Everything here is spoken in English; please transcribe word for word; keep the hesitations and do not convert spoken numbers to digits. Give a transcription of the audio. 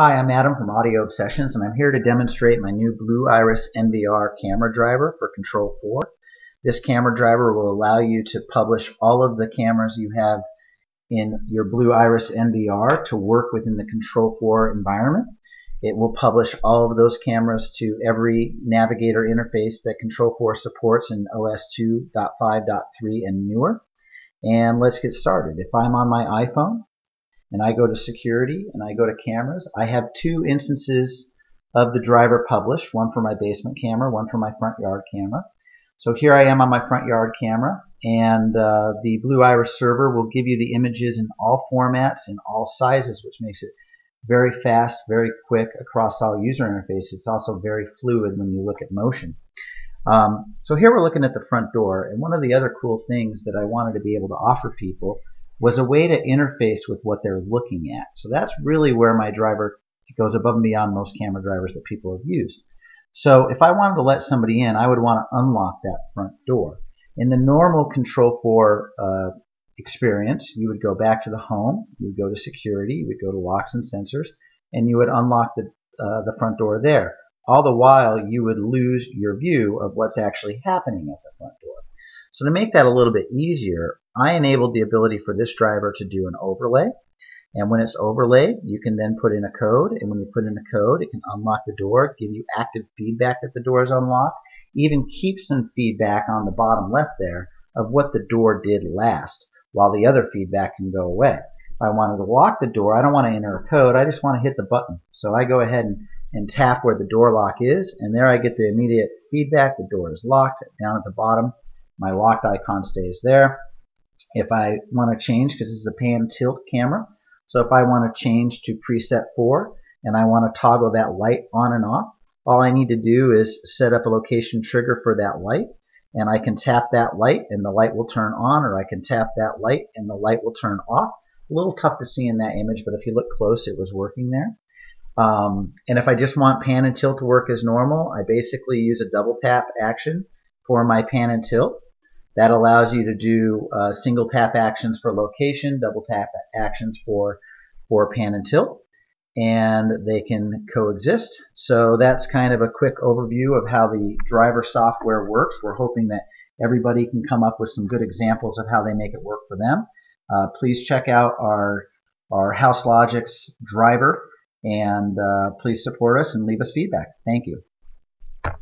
Hi, I'm Adam from Audio Obsessions, and I'm here to demonstrate my new Blue Iris N V R camera driver for Control four. This camera driver will allow you to publish all of the cameras you have in your Blue Iris N V R to work within the Control four environment. It will publish all of those cameras to every navigator interface that Control four supports in O S two point five point three and newer. And let's get started. If I'm on my iPhone, and I go to security and I go to cameras, I have two instances of the driver published, one for my basement camera, one for my front yard camera. So here I am on my front yard camera, and uh, the Blue Iris server will give you the images in all formats and all sizes, which makes it very fast, very quick across all user interfaces. It's also very fluid when you look at motion. Um, so here we're looking at the front door, and one of the other cool things that I wanted to be able to offer people was a way to interface with what they're looking at. So that's really where my driver goes above and beyond most camera drivers that people have used. So if I wanted to let somebody in, I would want to unlock that front door. In the normal Control four uh, experience, you would go back to the home, you would go to security, you would go to locks and sensors, and you would unlock the, uh, the front door there. All the while, you would lose your view of what's actually happening at the front door. So to make that a little bit easier, I enabled the ability for this driver to do an overlay. And when it's overlaid, you can then put in a code. And when you put in the code, it can unlock the door, give you active feedback that the door is unlocked, even keep some feedback on the bottom left there of what the door did last, while the other feedback can go away. If I wanted to lock the door, I don't want to enter a code. I just want to hit the button. So I go ahead and, and tap where the door lock is. And there I get the immediate feedback. The door is locked down at the bottom. My locked icon stays there. If I want to change, because this is a pan tilt camera, so if I want to change to preset four and I want to toggle that light on and off, all I need to do is set up a location trigger for that light, and I can tap that light and the light will turn on, or I can tap that light and the light will turn off. A little tough to see in that image, but if you look close, it was working there. Um, and if I just want pan and tilt to work as normal, I basically use a double tap action for my pan and tilt. That allows you to do uh, single tap actions for location, double tap actions for, for pan and tilt, and they can coexist. So that's kind of a quick overview of how the driver software works. We're hoping that everybody can come up with some good examples of how they make it work for them. Uh, please check out our, our House Logics driver, and uh, please support us and leave us feedback. Thank you.